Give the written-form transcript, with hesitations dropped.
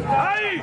¡Ahí!